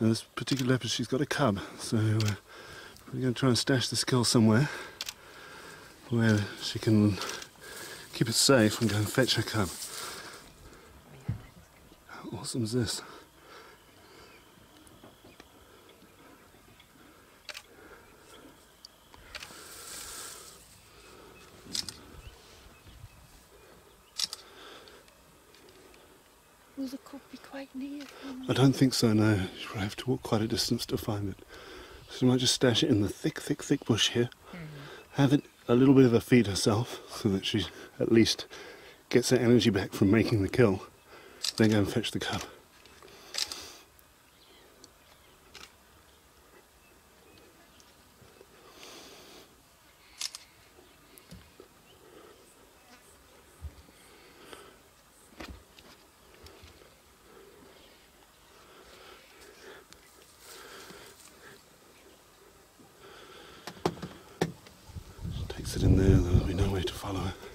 Now this particular leopard, she's got a cub, so we're going to try and stash this girl somewhere where she can keep it safe and go and fetch her cub. How awesome is this? Will the cub be quite near? I don't think so, no. She'll have to walk quite a distance to find it. So we might just stash it in the thick bush here. Have it a little bit of a feed herself, so that she at least gets her energy back from making the kill. Then go and fetch the cub. Sit in there, there'll be no way to follow it.